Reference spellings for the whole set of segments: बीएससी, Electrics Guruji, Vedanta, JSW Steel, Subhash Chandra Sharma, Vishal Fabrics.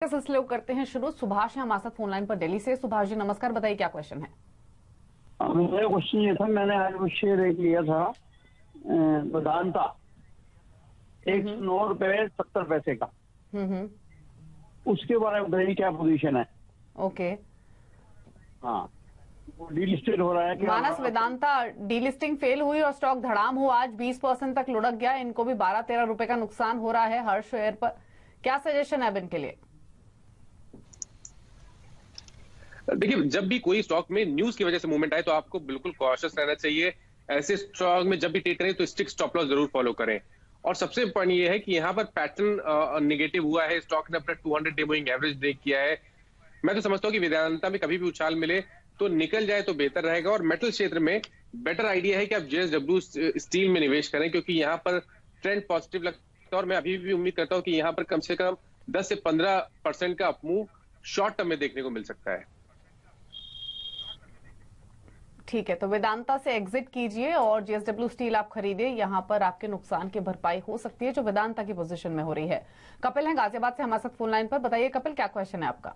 का सिलसिला करते हैं शुरू। सुभाष है हमारे साथ फोन लाइन पर दिल्ली से। सुभाष जी नमस्कार, बताइए क्या क्वेश्चन है। मेरा क्वेश्चन ये था, मैंने आज वो शेयर एक लिया था वेदांता 109 रुपए 70 पैसे का, उसके बारे में क्या पोजीशन है? ओके, हाँ वो डीलिस्टेड हो रहा है क्या? मानस वेदांता डीलिस्टिंग फेल हुई और स्टॉक धड़ाम हुआ, आज 20% तक लुढ़क गया। इनको भी 12-13 रुपए का नुकसान हो रहा है हर शेयर पर। क्या सजेशन है इनके लिए? देखिए, जब भी कोई स्टॉक में न्यूज की वजह से मूवमेंट आए तो आपको बिल्कुल कॉशियस रहना चाहिए। ऐसे स्टॉक में जब भी ट्रेड करें तो स्ट्रिक्ट स्टॉप लॉस जरूर फॉलो करें। और सबसे इम्पोर्टेंट ये है कि यहाँ पर पैटर्न नेगेटिव हुआ है, स्टॉक ने अपना 200 डे मूविंग एवरेज ब्रेक किया है। मैं तो समझता हूँ कि वेदांता में कभी भी उछाल मिले तो निकल जाए तो बेहतर रहेगा। और मेटल क्षेत्र में बेटर आइडिया है कि आप जेएसडब्ल्यू स्टील में निवेश करें, क्योंकि यहाँ पर ट्रेंड पॉजिटिव लगता है। और मैं अभी भी उम्मीद करता हूँ कि यहाँ पर कम से कम 10 से 15% का अपमूव शॉर्ट टर्म में देखने को मिल सकता है। ठीक है, तो वेदांता से एग्जिट कीजिए और जेएसडब्ल्यू स्टील आप खरीदे, यहाँ पर आपके नुकसान की भरपाई हो सकती है जो वेदांता की पोजीशन में हो रही है। कपिल हैं गाजियाबाद से हमारे साथ फोन लाइन पर, बताइए कपिल क्या क्वेश्चन है आपका।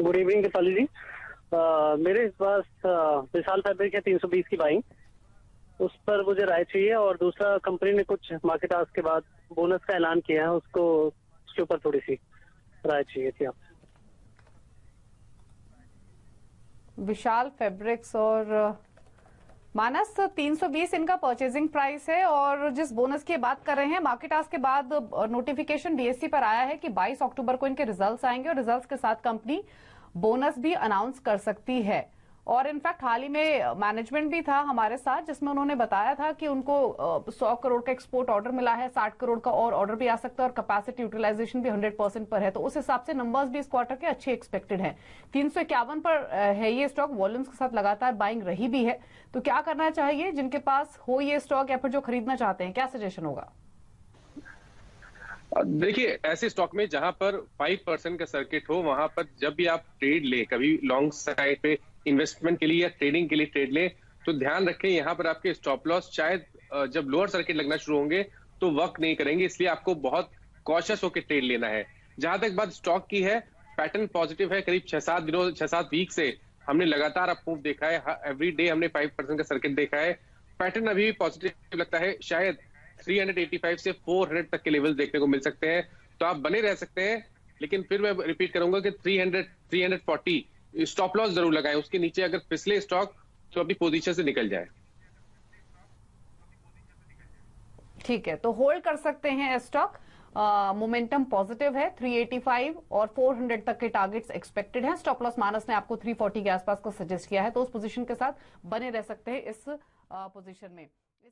गुड इवनिंग कपिल जी, मेरे पास विशाल फैब्रिक है 320 की बाइंग, उस पर मुझे राय चाहिए। और दूसरा, कंपनी ने कुछ मार्केट आवर्स के बाद बोनस का ऐलान किया है, उसको उसके ऊपर थोड़ी सी राय चाहिए थी आपसे। विशाल फैब्रिक्स और मानस 320 इनका परचेजिंग प्राइस है, और जिस बोनस की बात कर रहे हैं, मार्केट आज के बाद नोटिफिकेशन बीएससी पर आया है कि 22 अक्टूबर को इनके रिजल्ट्स आएंगे और रिजल्ट्स के साथ कंपनी बोनस भी अनाउंस कर सकती है। और इनफैक्ट हाल ही में मैनेजमेंट भी था हमारे साथ, जिसमें उन्होंने बताया था कि उनको 100 करोड़ का एक्सपोर्ट ऑर्डर मिला है, 60 करोड़ का और ऑर्डर भी आ सकता है और कैपेसिटी यूटिलाइजेशन भी 100% पर है। तो उस हिसाब से नंबर्स भी इस क्वार्टर के अच्छे एक्सपेक्टेड हैं। 351 पर है ये स्टॉक, वॉल्यूम्स के साथ लगातार बाइंग रही भी है। तो क्या करना चाहिए जिनके पास हो ये स्टॉक या फिर जो खरीदना चाहते हैं, क्या सजेशन होगा? देखिए, ऐसे स्टॉक में जहां पर 5% का सर्किट हो, वहां पर जब भी आप ट्रेड ले, कभी लॉन्ग साइड पे इन्वेस्टमेंट के लिए या ट्रेडिंग के लिए ट्रेड ले, तो ध्यान रखें यहाँ पर आपके स्टॉप लॉस शायद जब लोअर सर्किट लगना शुरू होंगे तो वर्क नहीं करेंगे, इसलिए आपको बहुत कॉशियस होकर ट्रेड लेना है। जहां तक बात स्टॉक की है, पैटर्न पॉजिटिव है। करीब 6-7 वीक से हमने लगातार अपमूव देखा है, एवरी डे हमने 5% का सर्किट देखा है। पैटर्न अभी भी पॉजिटिव लगता है, शायद 385 से 400 तक के लेवल देखने को मिल सकते हैं, तो आप बने रह सकते हैं। लेकिन फिर मैं रिपीट करूंगा कि 300-340 स्टॉप लॉस जरूर लगाएं, उसके नीचे अगर फिसले स्टॉक तो अपनी पोजीशन से निकल जाए। ठीक है, तो होल्ड कर सकते हैं स्टॉक, मोमेंटम पॉजिटिव है। 385 और 400 तक के टारगेट्स एक्सपेक्टेड हैं। स्टॉप लॉस मानस ने आपको 340 के आसपास का सजेस्ट किया है, तो उस पोजीशन के साथ बने रह सकते हैं इस पोजीशन में।